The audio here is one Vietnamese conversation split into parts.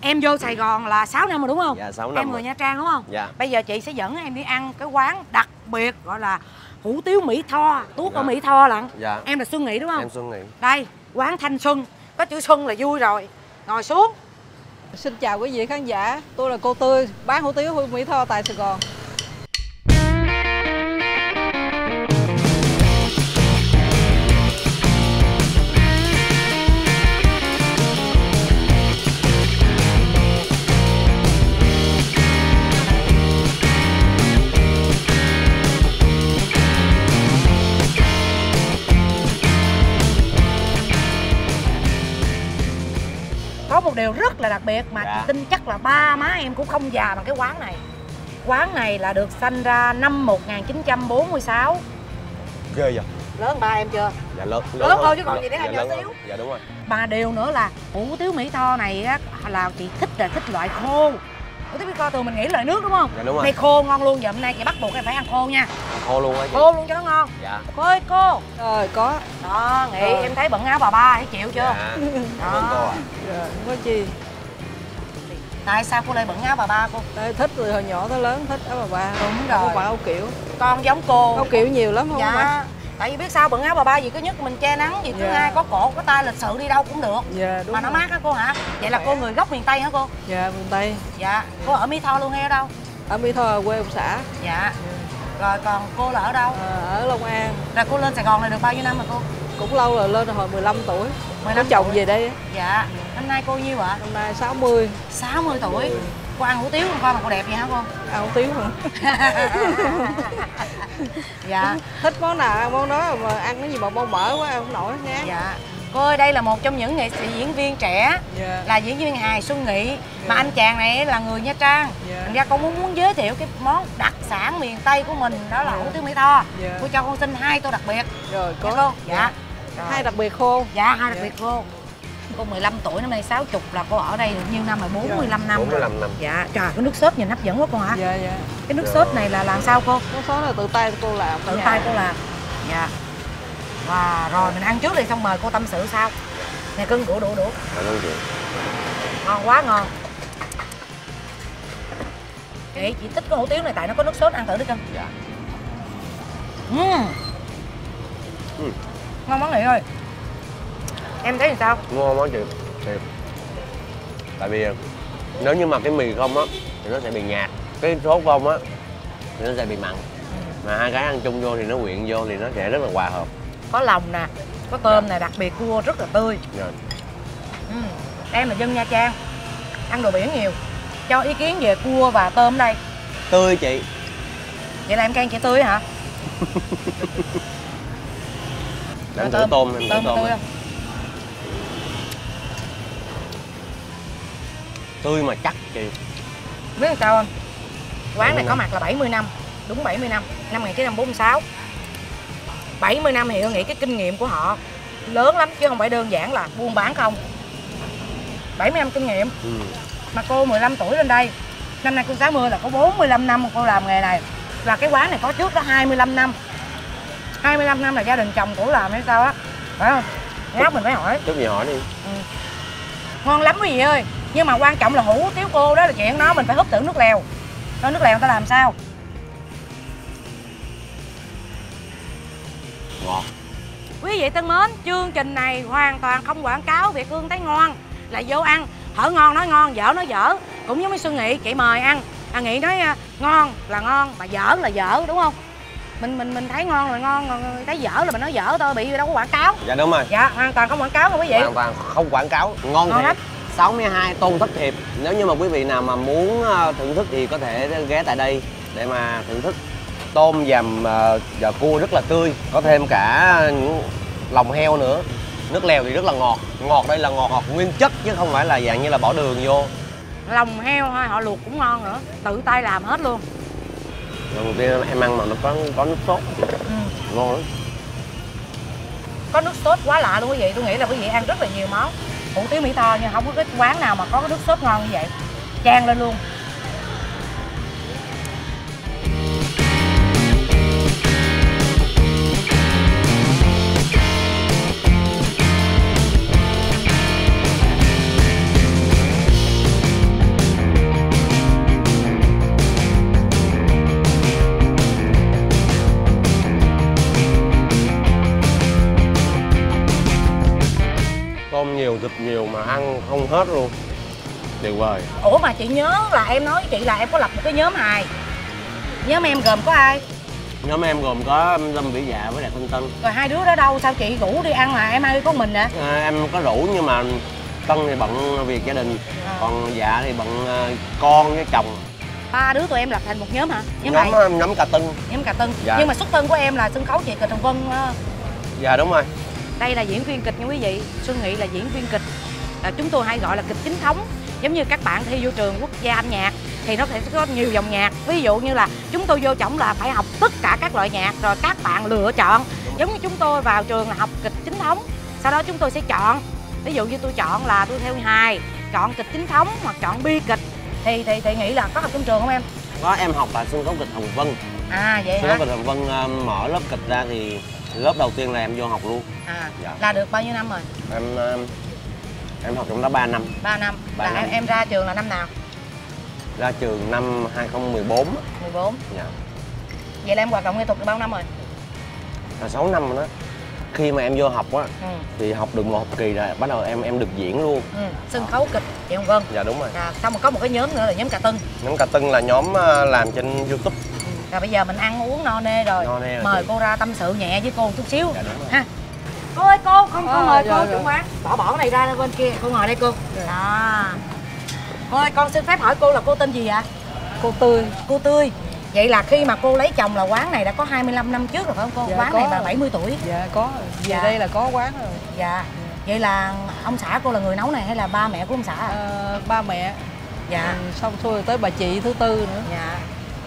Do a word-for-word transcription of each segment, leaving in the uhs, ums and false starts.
Em vô Sài Gòn là sáu năm rồi đúng không? Dạ sáu năm. Em người Nha Trang đúng không? Dạ. Bây giờ chị sẽ dẫn em đi ăn cái quán đặc biệt gọi là hủ tiếu Mỹ Tho, tuốt dạ. ở Mỹ Tho lận. Dạ. Em là Xuân Nghị đúng không? Em Xuân Nghị. Đây, quán Thanh Xuân, có chữ Xuân là vui rồi. Ngồi xuống. Xin chào quý vị khán giả, tôi là cô Tươi, bán hủ tiếu Mỹ Tho tại Sài Gòn. Một điều rất là đặc biệt mà dạ. chị tin chắc là ba má em cũng không già bằng cái quán này. Quán này là được sanh ra năm một nghìn chín trăm bốn mươi sáu. Ghê vậy? Lớn hơn ba em chưa? Dạ lớn. Lớn, lớn hơn chứ còn gì nữa là nhỏ xíu. Dạ đúng rồi. Mà điều nữa là hủ tiếu Mỹ Tho này á, là chị thích là thích loại khô. Hủ tiếu Mỹ Tho thường mình nghĩ loại nước đúng không? Dạ đúng rồi. Này khô ngon luôn, giờ hôm nay chị bắt buộc em phải ăn khô nha. Khô luôn á chị. Khô luôn cho nó ngon. Dạ. Khơi cô. Rồi có. Đó, Nghị ờ. em thấy bận áo bà ba, thấy chịu chưa? Dạ. Cảm ơn cô ạ. Có chi? Tại sao cô lại bận áo bà ba cô? Tại thích rồi, hồi nhỏ tới lớn thích áo bà ba. Đúng rồi. Không phải áo kiểu. Con giống cô. Áo kiểu nhiều lắm không? Dạ. Mà. Tại vì biết sao bận áo bà ba gì cứ nhất mình che nắng gì thứ yeah. hai có cổ có tay lịch sự đi đâu cũng được. Yeah, đúng mà nó rồi. Mát á cô hả? Vậy là cô người gốc miền Tây hả cô? Dạ yeah, miền Tây. Dạ. Yeah. Cô ở Mỹ Tho luôn hay ở đâu? Ở Mỹ Tho ở quê ông xã. Dạ. Yeah. Rồi còn cô là ở đâu? À, ở Long An. Rồi cô lên Sài Gòn này được bao nhiêu năm rồi cô? Cũng lâu rồi, lên hồi mười lăm tuổi. Có chồng tuổi. Về đây. Dạ. Năm nay cô nhiêu ạ? Năm nay sáu mươi. sáu mươi tuổi. Ừ. Cô ăn hủ tiếu con coi mà cô đẹp vậy hả cô? Ăn hủ tiếu hả? Dạ. Thích món nào ăn món đó, mà ăn cái gì mà bông mỡ quá ăn không nổi nha. Dạ. Cô ơi, đây là một trong những nghệ sĩ diễn viên trẻ yeah. là diễn viên hài Xuân Nghị yeah. mà anh chàng này là người Nha Trang. Yeah. Thành ra con muốn muốn giới thiệu cái món đặc sản miền Tây của mình đó là hủ tiếu Mỹ Tho. Yeah. Cô cho con xin hai tô đặc biệt. Rồi cô. Dạ. dạ. Rồi. Hai đặc biệt khô. Dạ, hai đặc yeah. biệt khô. Cô mười lăm tuổi, năm nay sáu mươi là cô ở đây được nhiêu năm rồi? bốn mươi lăm năm. bốn mươi lăm năm. Dạ. Trời, cái nước sốt nhìn hấp dẫn quá cô hả? Dạ dạ. Cái nước sốt này là làm sao cô? Nước sốt là tự tay cô làm. Tự tay cô làm. Dạ. Wow, rồi mình ăn trước đi xong mời cô tâm sự sao? Nè cưng đũa đũa đũa. Ngon quá ngon. Chị chị thích cái hủ tiếu này tại nó có nước sốt, ăn thử đi cưng. Dạ. Uhm. Uhm. Ngon món này ơi. Em thấy thì sao? Ngon quá chị. Thiệt. Tại vì nếu như mà cái mì không á thì nó sẽ bị nhạt. Cái sốt không á thì nó sẽ bị mặn. Mà hai cái ăn chung vô thì nó quyện vô thì nó sẽ rất là hòa hợp. Có lòng nè, có tôm dạ. nè, đặc biệt cua rất là tươi. Dạ. Ừ. Em là dân Nha Trang, ăn đồ biển nhiều. Cho ý kiến về cua và tôm đây. Tươi chị. Vậy là em khen chị tươi hả? Em thử tôm, tôm em thử tôm, tôm. tươi không? Tươi mà chắc chị. Biết sao không? Quán này có mặt là bảy mươi năm, đúng bảy mươi năm, năm một nghìn chín trăm bốn mươi sáu. bảy mươi năm thì tôi nghĩ cái kinh nghiệm của họ lớn lắm chứ không phải đơn giản là buôn bán không. bảy mươi năm kinh nghiệm. Ừ. Mà cô mười lăm tuổi lên đây, năm nay cô sáu mươi là có bốn mươi lăm năm cô làm nghề này. Là cái quán này có trước đó hai mươi lăm năm. hai mươi lăm năm là gia đình chồng cổ làm hay sao á, phải không? Lát mình phải hỏi. Chút gì hỏi đi. Ừ. Ngon lắm quý vị ơi. Nhưng mà quan trọng là hủ tiếu cô đó là chuyện đó, mình phải húp thử nước lèo. Đó, nước lèo người ta làm sao? Ngon. Quý vị thân mến, chương trình này hoàn toàn không quảng cáo. Việt Hương thấy ngon là vô ăn. Hở ngon nói ngon, dở nói dở. Cũng giống như Xuân Nghị, chị mời ăn à, Nghị nói ngon là ngon, mà dở là dở, đúng không? Mình mình mình thấy ngon là ngon, rồi thấy dở là mình nói dở thôi, bị đâu có quảng cáo. Dạ đúng rồi. Dạ, hoàn toàn không quảng cáo đâu quý vị. Hoàn toàn không quảng cáo, ngon, ngon thiệt. sáu mươi hai Tôn Thất Hiệp. Nếu như mà quý vị nào mà muốn thưởng thức thì có thể ghé tại đây để mà thưởng thức. Tôm dằm và cua rất là tươi, có thêm cả những lòng heo nữa. Nước lèo thì rất là ngọt. Ngọt đây là ngọt ngọt nguyên chất chứ không phải là dạng như là bỏ đường vô. Lòng heo thôi, họ luộc cũng ngon nữa. Tự tay làm hết luôn. Lần đầu tiên em ăn mà nó có, có nước sốt. Ừ. Ngon lắm. Có nước sốt quá lạ luôn quý vị, tôi nghĩ là quý vị ăn rất là nhiều món hủ tiếu Mỹ Tho nhưng không có cái quán nào mà có cái nước sốt ngon như vậy. Chan lên luôn. Tôm nhiều, thịt nhiều mà ăn không hết luôn. Tuyệt vời. Ủa mà chị nhớ là em nói với chị là em có lập một cái nhóm hài. Nhóm em gồm có ai? Nhóm em gồm có Lâm Vỹ Dạ với Đạt Tân. Rồi hai đứa đó đâu? Sao chị rủ đi ăn mà em ăn đi có mình ạ? À, em có rủ nhưng mà Tân thì bận việc gia đình à. Còn Dạ thì bận con với chồng. Ba đứa tụi em lập thành một nhóm hả? Nhóm Nhóm, này. nhóm Cà Tưng. Nhóm Cà Tưng dạ. Nhưng mà xuất thân của em là sân khấu chị Kịch Hồng Vân. Dạ đúng rồi. Đây là diễn viên kịch nha quý vị. Xuân Nghị là diễn viên kịch à, chúng tôi hay gọi là kịch chính thống. Giống như các bạn thi vô trường quốc gia âm nhạc thì nó sẽ có nhiều dòng nhạc. Ví dụ như là chúng tôi vô trọng là phải học tất cả các loại nhạc. Rồi các bạn lựa chọn. Giống như chúng tôi vào trường là học kịch chính thống. Sau đó chúng tôi sẽ chọn. Ví dụ như tôi chọn là tôi theo hài, chọn kịch chính thống hoặc chọn bi kịch. Thì thì thì nghĩ là có học trong trường không em? Có, em học là sân khấu kịch Hồng Vân. À vậy hả? Sân khấu kịch Hồng Vân uh, mở lớp kịch ra thì lớp đầu tiên là em vô học luôn. À dạ. Là được bao nhiêu năm rồi? Em... Uh, em học trong đó ba năm. Ba năm. ba là năm. Em, em ra trường là năm nào? Ra trường năm hai không một bốn. mười bốn. Dạ. Vậy là em hoạt động nghệ thuật được bao năm rồi? Là sáu năm rồi đó. Khi mà em vô học á ừ. thì học được một học kỳ rồi bắt đầu em em được diễn luôn. Ừ. Sân khấu kịch chị Hồng Vân. Dạ đúng rồi. Rồi xong rồi có một cái nhóm nữa là nhóm Cà Tưng. Nhóm Cà Tưng là nhóm làm trên YouTube. Ừ. Rồi bây giờ mình ăn uống no nê rồi. No nê rồi mời chị. Cô ra tâm sự nhẹ với cô một chút xíu. Dạ đúng rồi. Ha. Cô ơi cô, con à, mời dạ, cô dạ. chủ quán. Bỏ bỏ này ra bên kia, cô ngồi đây cô. Dạ. À. Cô ơi con xin phép hỏi cô là cô tên gì ạ? Cô Tươi. Cô Tươi. Vậy là khi mà cô lấy chồng là quán này đã có hai mươi lăm năm trước rồi phải không cô? Dạ, quán này bà bảy mươi tuổi. Dạ có. Về dạ. đây là có quán rồi. Dạ. Vậy là ông xã cô là người nấu này hay là ba mẹ của ông xã à? À, ba mẹ. Dạ. Ừ, xong xuôi tới bà chị thứ tư nữa. Dạ.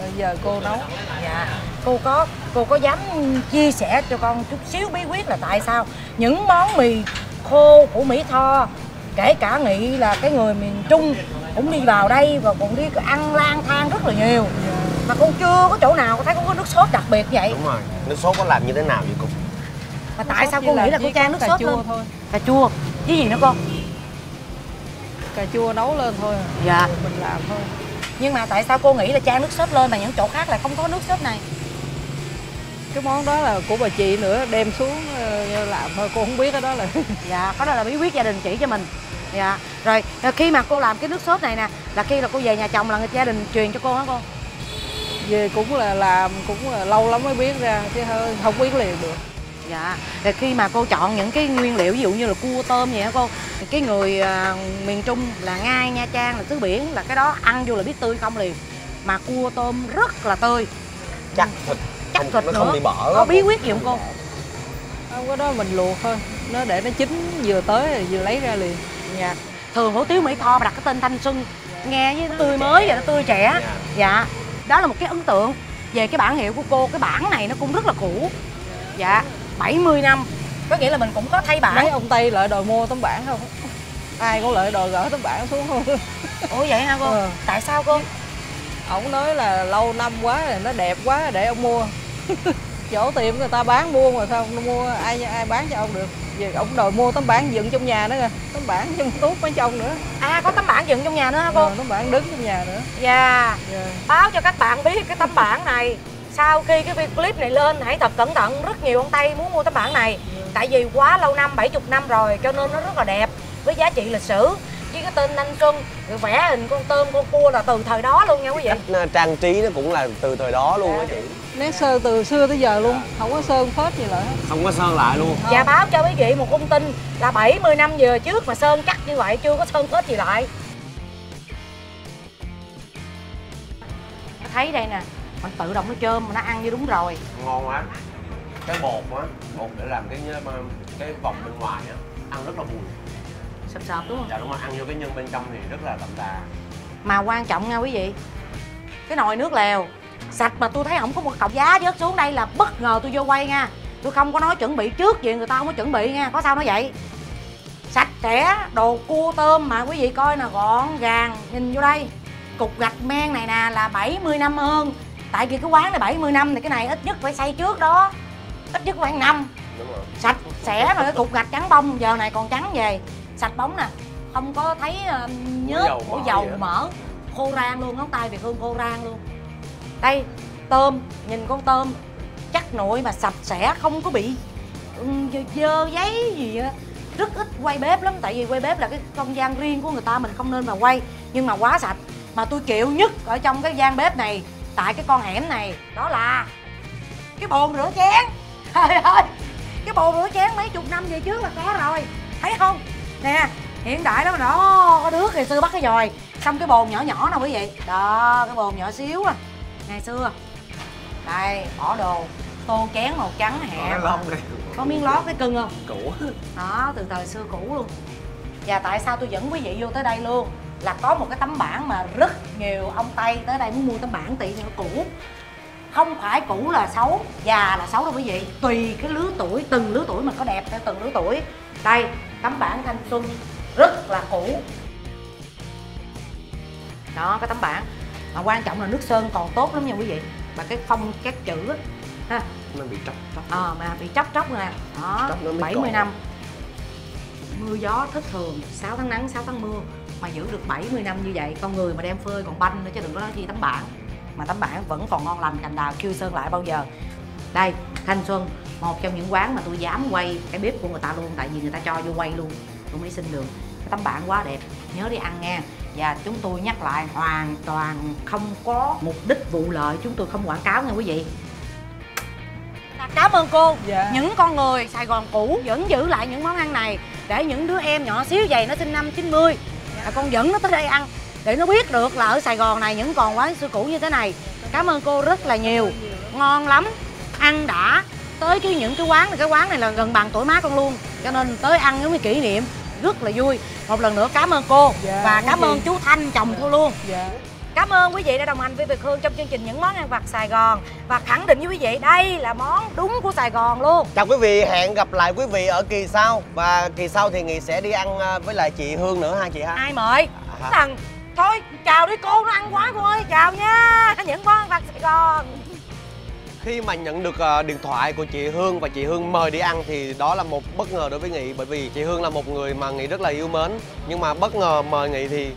Bây giờ cô nấu. Dạ. Cô có cô có dám chia sẻ cho con chút xíu bí quyết là tại sao những món mì khô của Mỹ Tho, kể cả Nghị là cái người miền Trung cũng đi vào đây và cũng đi ăn lang thang rất là nhiều mà con chưa có chỗ nào con thấy con có nước sốt đặc biệt vậy? Đúng rồi, nước sốt có làm như thế nào vậy cô? Mà tại sao cô nghĩ là cô chan nước sốt lên? Cà chua chứ gì nữa con? Cà chua nấu lên thôi. Dạ. Mình làm thôi. Nhưng mà tại sao cô nghĩ là chan nước sốt lên mà những chỗ khác lại không có nước sốt này? Cái món đó là của bà chị nữa, đem xuống làm thôi, cô không biết cái đó là... Dạ, có đó là bí quyết gia đình chỉ cho mình. Dạ, rồi khi mà cô làm cái nước sốt này nè, là khi là cô về nhà chồng là người gia đình truyền cho cô hả cô? Về cũng là làm, cũng là lâu lắm mới biết ra, chứ không biết liền được. Dạ, rồi khi mà cô chọn những cái nguyên liệu, ví dụ như là cua tôm vậy hả cô? Cái người uh, miền Trung là ngay Nha Trang là xứ biển, là cái đó ăn vô là biết tươi không liền. Mà cua tôm rất là tươi. Chắc thịt. Chắc thịt nó nữa. Không bị bở. Có bí quyết gì không cô? Không, cái đó mình luộc thôi. Nó để nó chín vừa tới vừa lấy ra liền. Dạ. Thường hủ tiếu Mỹ Tho mà đặt cái tên Thanh Xuân dạ. nghe với nó tươi mới và nó tươi trẻ. Dạ. dạ. Đó là một cái ấn tượng về cái bản hiệu của cô. Cái bản này nó cũng rất là cũ. Dạ. bảy mươi năm. Có nghĩa là mình cũng có thay bản. Mấy ông Tây lại đòi mua tấm bản không? Ai cũng lại đòi gỡ tấm bản xuống không? Ủa vậy hả cô? Ừ. Tại sao cô? Ông nói là lâu năm quá rồi, nó đẹp quá để ông mua. Chỗ tiệm người ta bán mua mà sao không mua, ai ai bán cho ông được. Vì ông đòi mua tấm bảng dựng trong nhà nữa kìa. Tấm bảng trong túp mấy chồng nữa. À có tấm bảng dựng trong nhà nữa hả cô? Ừ, tấm bảng đứng trong nhà nữa. Dạ yeah. yeah. Báo cho các bạn biết cái tấm bảng này. Sau khi cái clip này lên hãy thật cẩn thận, rất nhiều ông Tây muốn mua tấm bảng này. Yeah. Tại vì quá lâu năm, bảy mươi năm rồi cho nên nó rất là đẹp. Với giá trị lịch sử. Với cái tên Thanh Xuân, rồi vẽ hình con tôm, con cua là từ thời đó luôn nha quý vị. Cách trang trí nó cũng là từ thời đó luôn á chị. Nét sơ từ xưa tới giờ luôn, không có sơn phết gì lại. Không có sơn lại luôn. Dạ báo cho quý vị một thông tin là bảy mươi năm vừa trước mà sơn cắt như vậy, chưa có sơn phết gì lại. Thấy đây nè, bạn tự động nó chơm, nó ăn như đúng rồi. Ngon quá. Cái bột á, bột để làm cái cái vòng bên ngoài á, ăn rất là mùi. Sập sập đúng không? Dạ đúng rồi, ăn vô cái nhân bên trong thì rất là đậm đà. Mà quan trọng nha quý vị, cái nồi nước lèo sạch mà tôi thấy không có một cọc giá rớt xuống đây là bất ngờ tôi vô quay nha. Tôi không có nói chuẩn bị trước gì, người ta không có chuẩn bị nha, có sao nói vậy. Sạch sẽ, đồ cua tôm mà quý vị coi nè, gọn gàng. Nhìn vô đây, cục gạch men này nè là bảy mươi năm hơn. Tại vì cái quán này bảy mươi năm thì cái này ít nhất phải xây trước đó, ít nhất khoảng năm. Sạch sẽ rồi, cái cục gạch trắng bông, giờ này còn trắng về. Sạch bóng nè, không có thấy nhớt, dầu, mỡ, dầu mỡ. Khô rang luôn, ngón tay Việt Hương khô rang luôn. Đây, tôm, nhìn con tôm chắc nội mà sạch sẽ, không có bị dơ giấy gì á. Rất ít quay bếp lắm, tại vì quay bếp là cái không gian riêng của người ta, mình không nên mà quay. Nhưng mà quá sạch. Mà tôi chịu nhất ở trong cái gian bếp này, tại cái con hẻm này, đó là cái bồn rửa chén. Trời ơi, cái bồn rửa chén mấy chục năm về trước là có rồi, thấy không? Nè, hiện đại đó mà, đó, có nước ngày xưa bắt cái dòi. Xong cái bồn nhỏ nhỏ nè quý vị. Đó, cái bồn nhỏ xíu à, ngày xưa. Đây, bỏ đồ, tô chén màu trắng hẹp. Có miếng lót cái cưng không? Cũ. Đó, từ thời xưa cũ luôn. Và tại sao tôi dẫn quý vị vô tới đây luôn là có một cái tấm bảng mà rất nhiều ông Tây tới đây muốn mua tấm bảng tại vì nó cũ. Không phải cũ là xấu, già là xấu đâu quý vị. Tùy cái lứa tuổi, từng lứa tuổi mà có đẹp theo từng lứa tuổi. Đây, tấm bảng Thanh Xuân rất là cũ. Đó, cái tấm bảng. Mà quan trọng là nước sơn còn tốt lắm nha quý vị. Và cái phong các chữ á, ha. Nó bị tróc tróc. Ờ, mà bị tróc tróc nè. Đó, bảy mươi năm. Mưa gió thất thường, sáu tháng nắng, sáu tháng mưa. Mà giữ được bảy mươi năm như vậy, con người mà đem phơi còn banh nữa chứ đừng có nói chi tấm bảng. Mà tấm bảng vẫn còn ngon lành, cành đào chưa sơn lại bao giờ. Đây, Thanh Xuân, một trong những quán mà tôi dám quay cái bếp của người ta luôn. Tại vì người ta cho vô quay luôn, tôi mới xin được. Cái tấm bảng quá đẹp, nhớ đi ăn nghe. Và chúng tôi nhắc lại, hoàn toàn không có mục đích vụ lợi, chúng tôi không quảng cáo nha quý vị. Cảm ơn cô. Dạ. Những con người Sài Gòn cũ vẫn giữ lại những món ăn này để những đứa em nhỏ xíu vậy, nó sinh năm chín mươi, dạ, con dẫn nó tới đây ăn để nó biết được là ở Sài Gòn này những còn quán xưa cũ như thế này. Cảm ơn cô rất là nhiều, ngon lắm, ăn đã. Tới cái những cái quán này, cái quán này là gần bằng tuổi má con luôn, cho nên tới ăn những cái kỷ niệm rất là vui. Một lần nữa cảm ơn cô, dạ, và cảm ơn chú Thanh chồng cô luôn. Dạ. Cảm ơn quý vị đã đồng hành với Việt Hương trong chương trình Những Món Ăn Vặt Sài Gòn. Và khẳng định với quý vị đây là món đúng của Sài Gòn luôn. Chào quý vị, hẹn gặp lại quý vị ở kỳ sau. Và kỳ sau thì Nghị sẽ đi ăn với lại chị Hương nữa ha chị ha. Ai mời? À, Thằng thôi chào đi cô, nó ăn quá cô ơi, chào nha. Những Món Ăn Vặt Sài Gòn. Khi mà nhận được điện thoại của chị Hương và chị Hương mời đi ăn thì đó là một bất ngờ đối với Nghị. Bởi vì chị Hương là một người mà Nghị rất là yêu mến. Nhưng mà bất ngờ mời Nghị thì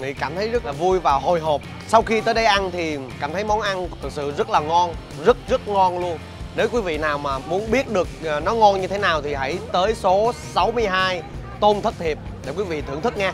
Nghị cảm thấy rất là vui và hồi hộp. Sau khi tới đây ăn thì cảm thấy món ăn thực sự rất là ngon, rất rất ngon luôn. Nếu quý vị nào mà muốn biết được nó ngon như thế nào thì hãy tới số sáu mươi hai Tôn Thất Hiệp để quý vị thưởng thức nha.